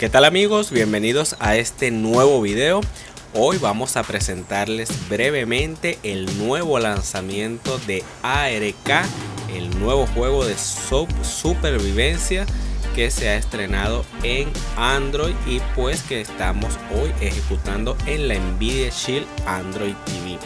¿Qué tal amigos? Bienvenidos a este nuevo video. Hoy vamos a presentarles brevemente el nuevo lanzamiento de ARK, el nuevo juego de supervivencia que se ha estrenado en Android y pues que estamos hoy ejecutando en la Nvidia Shield Android TV.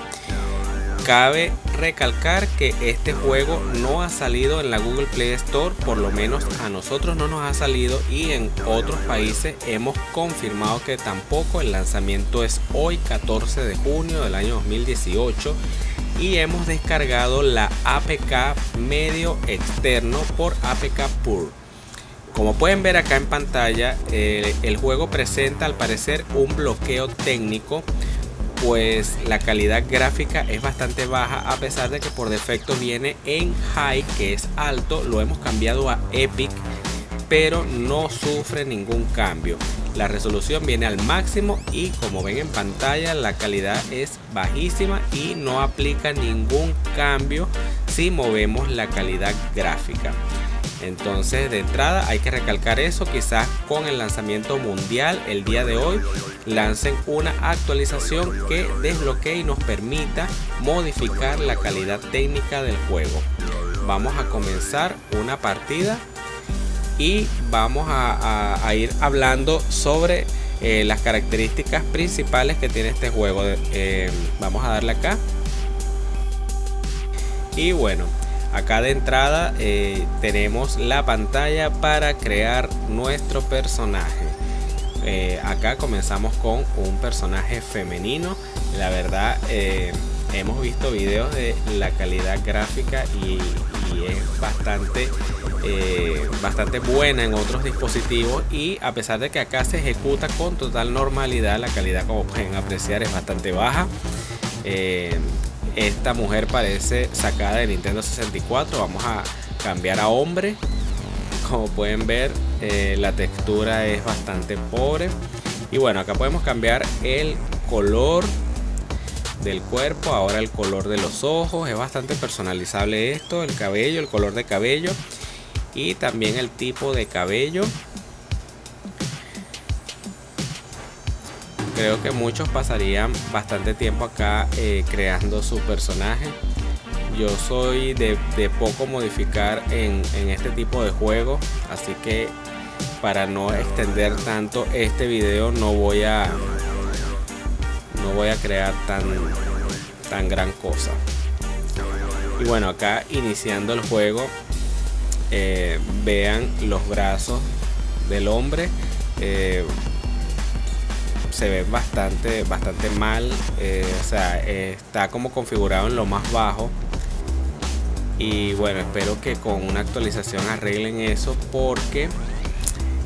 Cabe recalcar que este juego no ha salido en la Google Play Store, por lo menos a nosotros no nos ha salido, y en otros países hemos confirmado que tampoco. El lanzamiento es hoy 14 de junio del año 2018 y hemos descargado la APK medio externo por APKPure. Como pueden ver acá en pantalla, el juego presenta al parecer un bloqueo técnico, pues la calidad gráfica es bastante baja, a pesar de que por defecto viene en high, que es alto. Lo hemos cambiado a epic, pero no sufre ningún cambio. La resolución viene al máximo y como ven en pantalla la calidad es bajísima y no aplica ningún cambio si movemos la calidad gráfica. Entonces, de entrada hay que recalcar eso. Quizás con el lanzamiento mundial el día de hoy lancen una actualización que desbloquee y nos permita modificar la calidad técnica del juego. Vamos a comenzar una partida y vamos a ir hablando sobre las características principales que tiene este juego. Vamos a darle acá y bueno, acá de entrada tenemos la pantalla para crear nuestro personaje. Acá comenzamos con un personaje femenino. La verdad, hemos visto videos de la calidad gráfica y es bastante buena en otros dispositivos, y a pesar de que acá se ejecuta con total normalidad, la calidad, como pueden apreciar, es bastante baja. Esta mujer parece sacada de Nintendo 64. Vamos a cambiar a hombre. Como pueden ver, la textura es bastante pobre. Y bueno, acá podemos cambiar el color del cuerpo, ahora el color de los ojos. Es bastante personalizable esto. El cabello, el color de cabello y también el tipo de cabello. Creo que muchos pasarían bastante tiempo acá creando su personaje. Yo soy de poco modificar en este tipo de juegos, así que para no extender tanto este video no voy a crear tan gran cosa. Y bueno, acá iniciando el juego, vean los brazos del hombre. Se ve bastante mal, o sea, está como configurado en lo más bajo. Y bueno, espero que con una actualización arreglen eso, porque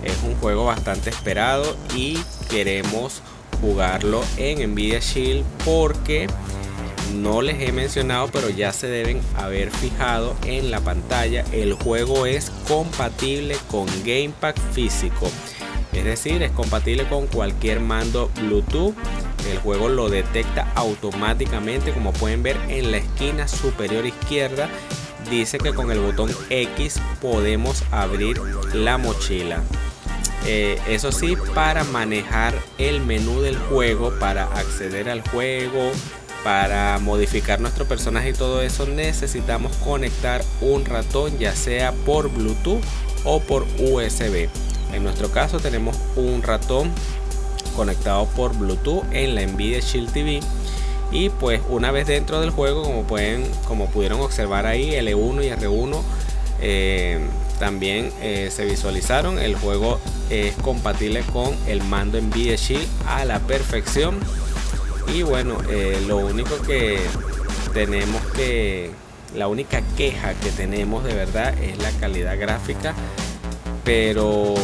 es un juego bastante esperado y queremos jugarlo en Nvidia Shield, porque no les he mencionado, pero ya se deben haber fijado en la pantalla. El juego es compatible con Gamepad físico. Es decir, es compatible con cualquier mando Bluetooth. El juego lo detecta automáticamente, como pueden ver en la esquina superior izquierda. Dice que con el botón X podemos abrir la mochila. Eso sí, para manejar el menú del juego, para acceder al juego, para modificar nuestro personaje y todo eso, necesitamos conectar un ratón, ya sea por Bluetooth o por USB. En nuestro caso tenemos un ratón conectado por Bluetooth en la Nvidia Shield TV. Y pues una vez dentro del juego, como pudieron observar ahí, L1 y R1 también se visualizaron. El juego es compatible con el mando Nvidia Shield a la perfección. Y bueno, lo único que tenemos la única queja que tenemos de verdad es la calidad gráfica, pero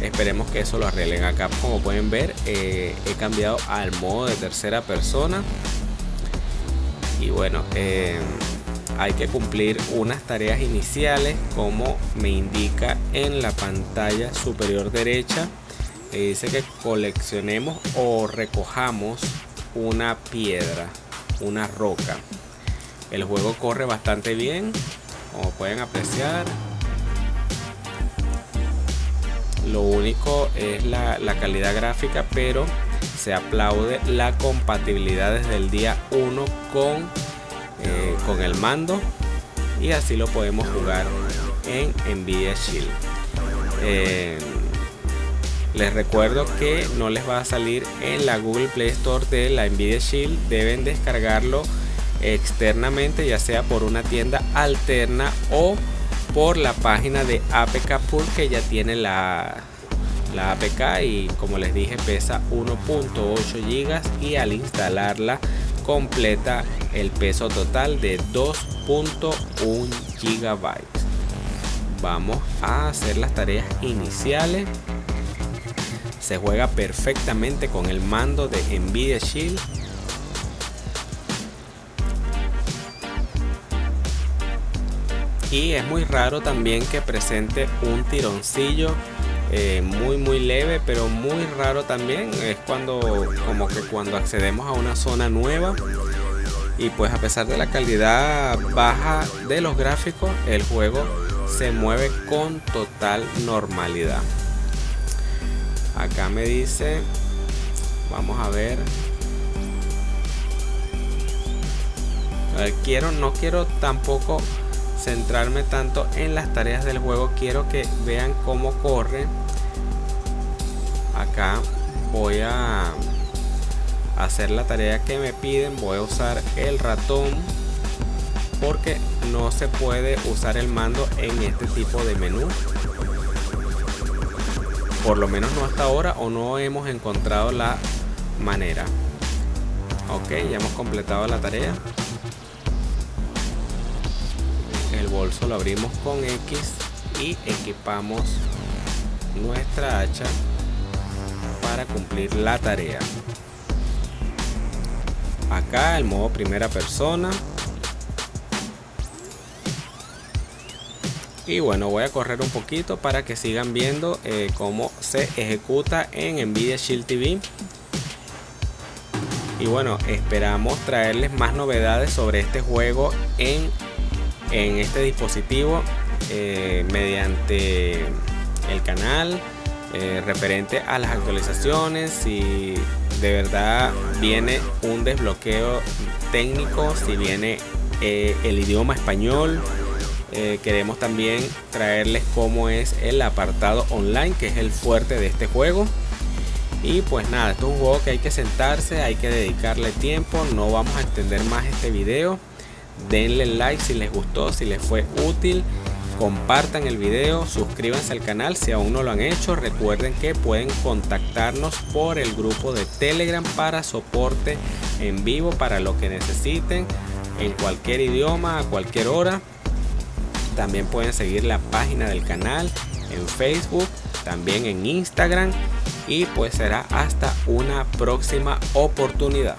esperemos que eso lo arreglen. Acá como pueden ver, he cambiado al modo de tercera persona. Y bueno, hay que cumplir unas tareas iniciales, como me indica en la pantalla superior derecha. Dice que coleccionemos o recojamos una piedra, una roca. El juego corre bastante bien, como pueden apreciar. Lo único es la calidad gráfica, pero se aplaude la compatibilidad desde el día 1 con el mando, y así lo podemos jugar en Nvidia Shield. Les recuerdo que no les va a salir en la Google Play Store de la Nvidia Shield, deben descargarlo externamente, ya sea por una tienda alterna o por la página de APK Pool, que ya tiene la APK, y como les dije pesa 1.8 GB, y al instalarla completa el peso total de 2.1 GB. Vamos a hacer las tareas iniciales. Se juega perfectamente con el mando de Nvidia Shield. Y es muy raro también que presente un tironcillo muy leve, pero muy raro también es como que cuando accedemos a una zona nueva. Y pues a pesar de la calidad baja de los gráficos, el juego se mueve con total normalidad. Acá me dice, vamos a ver, no quiero tampoco centrarme tanto en las tareas del juego, quiero que vean cómo corre. Acá voy a hacer la tarea que me piden, voy a usar el ratón porque no se puede usar el mando en este tipo de menú, por lo menos no hasta ahora, o no hemos encontrado la manera. Ok, ya hemos completado la tarea. El bolso lo abrimos con X y equipamos nuestra hacha para cumplir la tarea. Acá el modo primera persona. Y bueno, voy a correr un poquito para que sigan viendo cómo se ejecuta en Nvidia Shield TV. Y bueno, esperamos traerles más novedades sobre este juego en este dispositivo mediante el canal, referente a las actualizaciones, si de verdad viene un desbloqueo técnico, si viene el idioma español. Queremos también traerles cómo es el apartado online, que es el fuerte de este juego. Y pues nada, esto es un juego que hay que sentarse, hay que dedicarle tiempo. No vamos a extender más este video. Denle like si les gustó, si les fue útil, compartan el video, suscríbanse al canal si aún no lo han hecho. Recuerden que pueden contactarnos por el grupo de Telegram para soporte en vivo, para lo que necesiten, en cualquier idioma, a cualquier hora. También pueden seguir la página del canal en Facebook, también en Instagram, y pues será hasta una próxima oportunidad.